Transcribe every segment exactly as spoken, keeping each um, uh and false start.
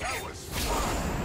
That was fun!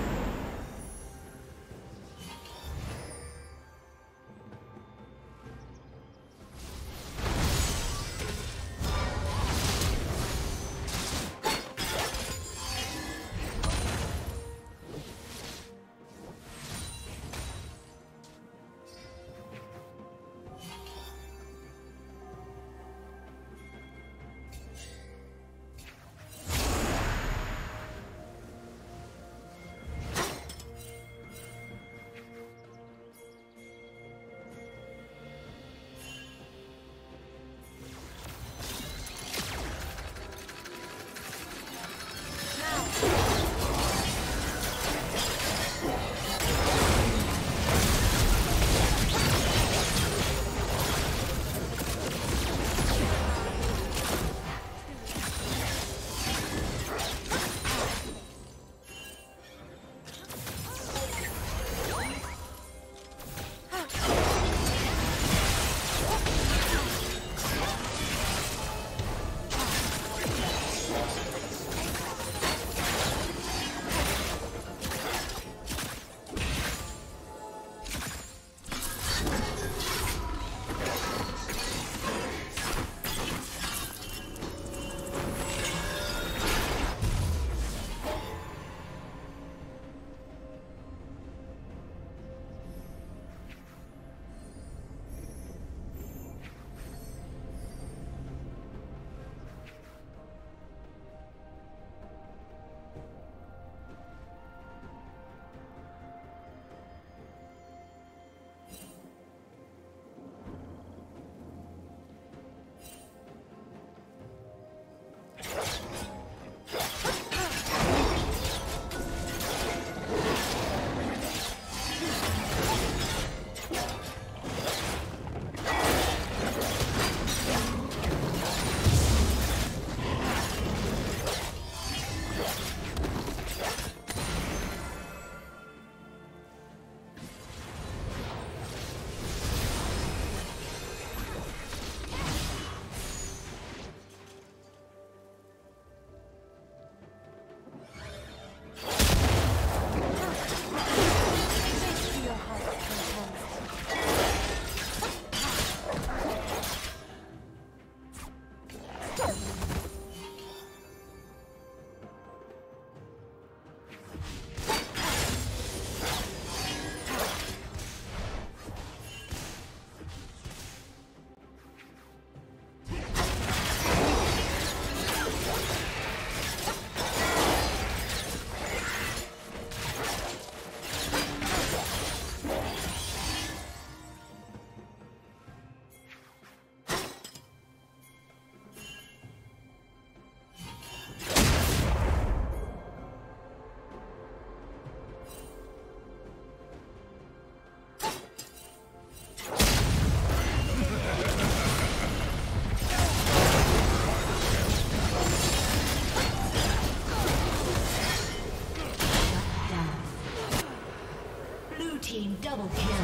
Double kill.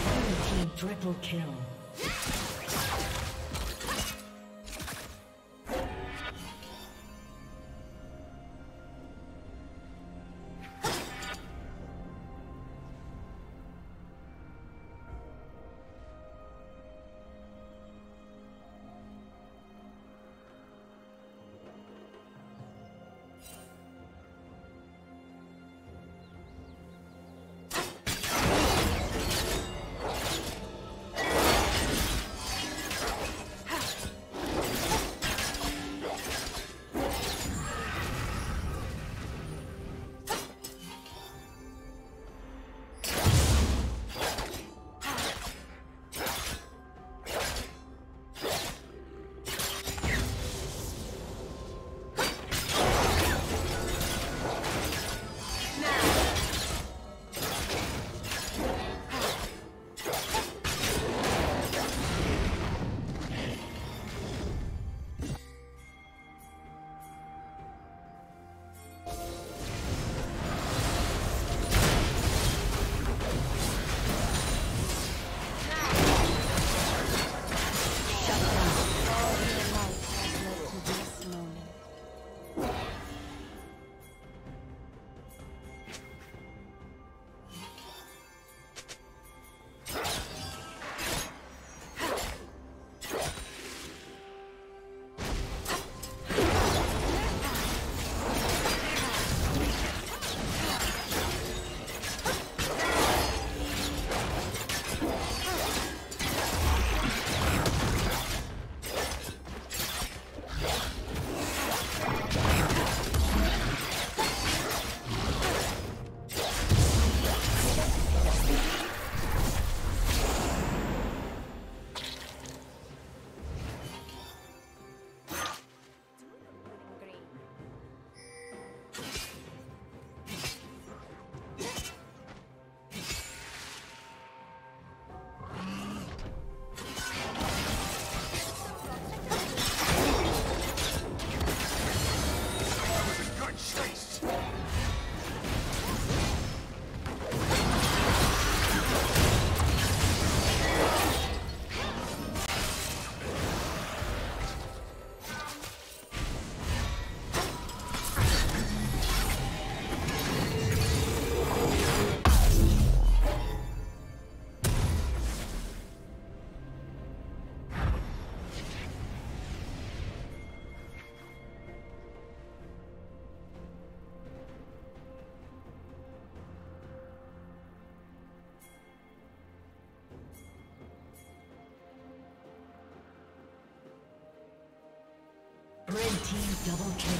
Blue team triple kill. Double kill.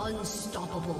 Unstoppable.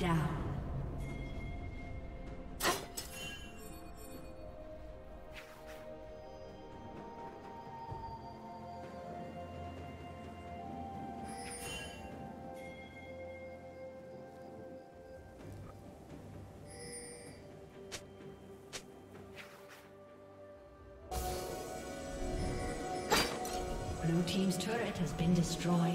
down. Blue team's turret has been destroyed.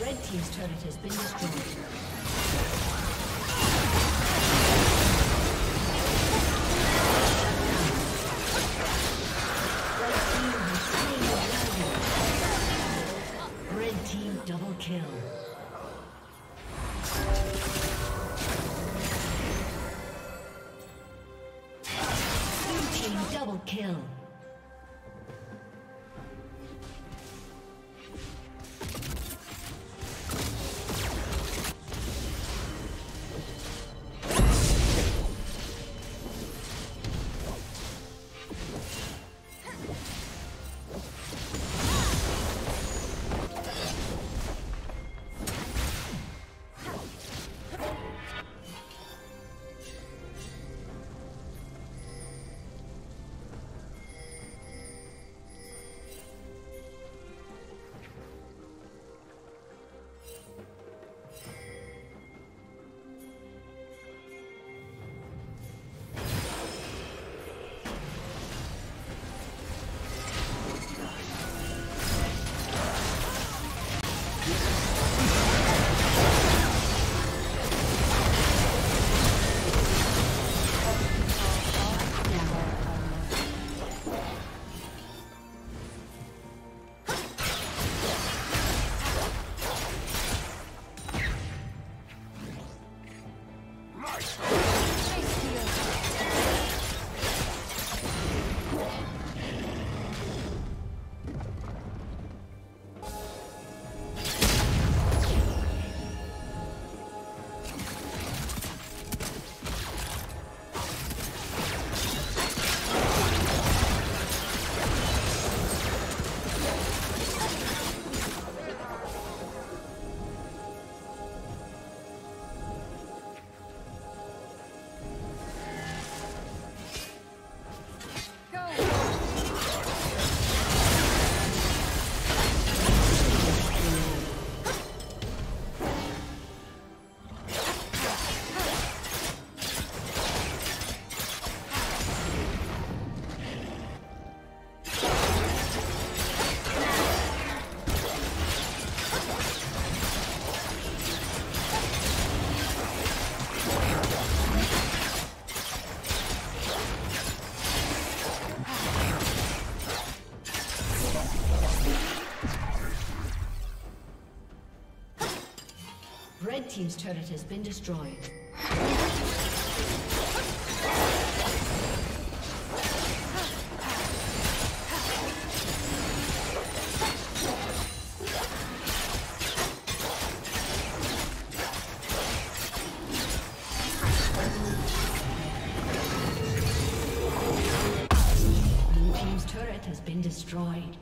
Red team's turret has been destroyed. Double kill. Blue team double kill. Red team's turret has been destroyed. Blue team's turret has been destroyed.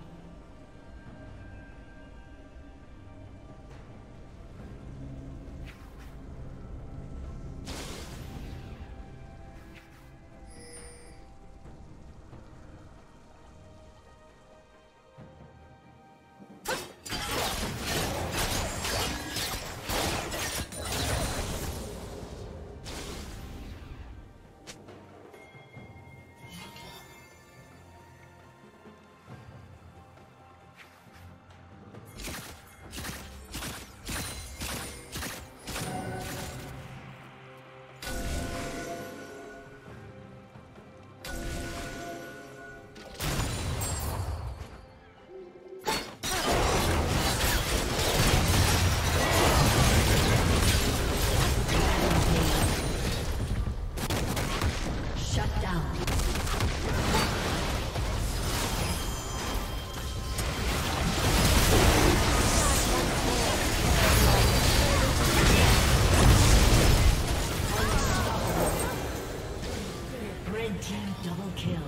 Red team double kill.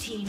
Team